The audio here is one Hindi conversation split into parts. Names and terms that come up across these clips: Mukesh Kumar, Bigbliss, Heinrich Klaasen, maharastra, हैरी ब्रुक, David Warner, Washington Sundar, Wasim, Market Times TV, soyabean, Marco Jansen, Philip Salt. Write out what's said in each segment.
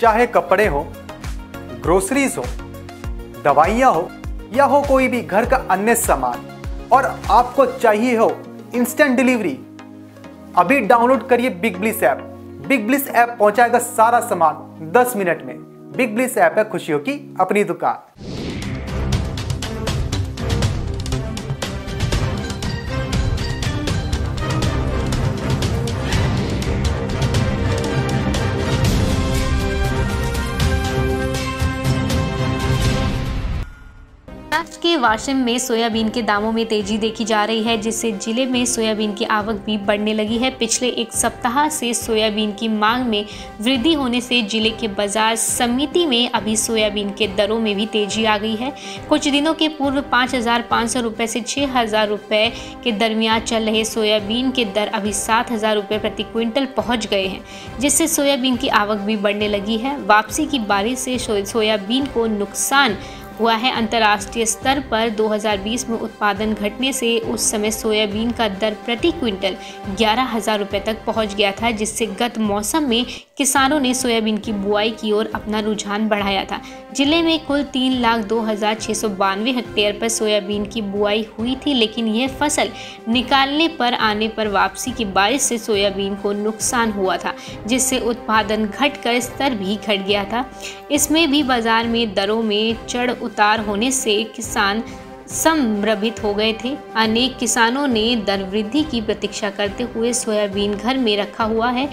चाहे कपड़े हो, ग्रोसरीज हो, दवाइयाँ हो या हो कोई भी घर का अन्य सामान और आपको चाहिए हो इंस्टेंट डिलीवरी, अभी डाउनलोड करिए Big Bliss app. Big Bliss app पहुंचाएगा सारा सामान 10 मिनट में। बिग ब्लिस ऐप है खुशियों की अपनी दुकान। महाराष्ट्र के वाशिम में सोयाबीन के दामों में तेजी देखी जा रही है, जिससे जिले में सोयाबीन की आवक भी बढ़ने लगी है। पिछले एक सप्ताह से सोयाबीन की मांग में वृद्धि होने से जिले के बाजार समिति में अभी सोयाबीन के दरों में भी तेजी आ गई है। कुछ दिनों के पूर्व 5,500 रुपये से 6,000 रुपये के दरमियान चल रहे सोयाबीन के दर अभी 7,000 रुपये प्रति क्विंटल पहुँच गए हैं, जिससे सोयाबीन की आवक भी बढ़ने लगी है। वापसी की बारिश से सोयाबीन को नुकसान हुआ है। अंतर्राष्ट्रीय स्तर पर 2020 में उत्पादन घटने से उस समय सोयाबीन का दर प्रति क्विंटल 11,000 रुपये तक पहुंच गया था, जिससे गत मौसम में किसानों ने सोयाबीन की बुआई की ओर अपना रुझान बढ़ाया था। जिले में कुल 3,02,692 हेक्टेयर पर सोयाबीन की बुआई हुई थी, लेकिन यह फसल निकालने पर आने पर वापसी की बारिश से सोयाबीन को नुकसान हुआ था, जिससे उत्पादन घटकर स्तर भी घट गया था। इसमें भी बाजार में दरों में चढ़ उतार होने से किसान संभ्रमित हो गए थे। अनेक किसानों ने दर वृद्धि की प्रतीक्षा करते हुए सोयाबीन घर में रखा हुआ है।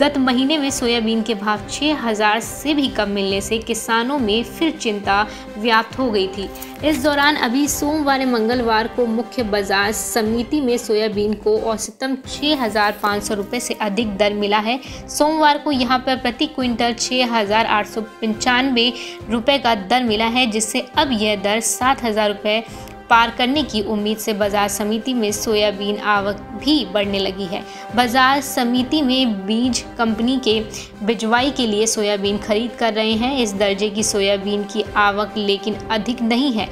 गत महीने में सोयाबीन के भाव 6,000 से भी कम मिलने से किसानों में फिर चिंता व्याप्त हो गई थी। इस दौरान अभी सोमवार मंगलवार को मुख्य बाजार समिति में सोयाबीन को औसतन 6,500 रुपये से अधिक दर मिला है। सोमवार को यहाँ पर प्रति क्विंटल 6,895 रुपये का दर मिला है, जिससे अब यह दर 7,000 रुपये पार करने की उम्मीद से बाजार समिति में सोयाबीन आवक भी बढ़ने लगी है। बाजार समिति में बीज कंपनी के बिजवाई के लिए सोयाबीन खरीद कर रहे हैं। इस दर्जे की सोयाबीन की आवक लेकिन अधिक नहीं है,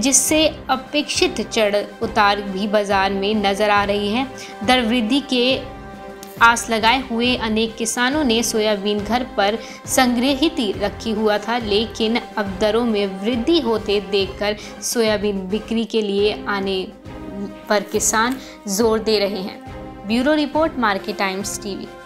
जिससे अपेक्षित चढ़ उतार भी बाजार में नज़र आ रही है। दर वृद्धि के आस लगाए हुए अनेक किसानों ने सोयाबीन घर पर संग्रहित रखी हुआ था, लेकिन अब दरों में वृद्धि होते देखकर सोयाबीन बिक्री के लिए आने पर किसान जोर दे रहे हैं। Bureau report, Market Times TV.